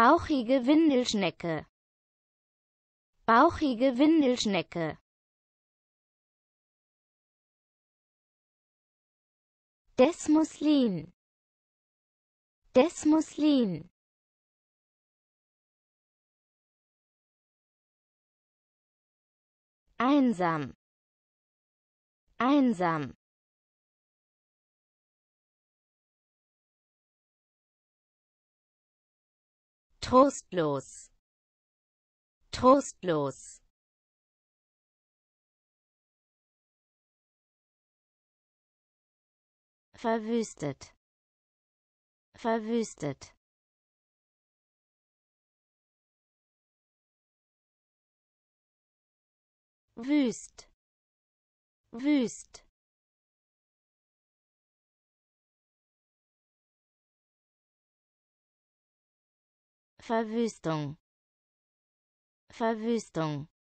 Bauchige Windelschnecke. Bauchige Windelschnecke. Desmoulin. Desmoulin. Einsam. Einsam. Trostlos. Trostlos. Verwüstet. Verwüstet. Wüst. Wüst. Favuston. Favuston.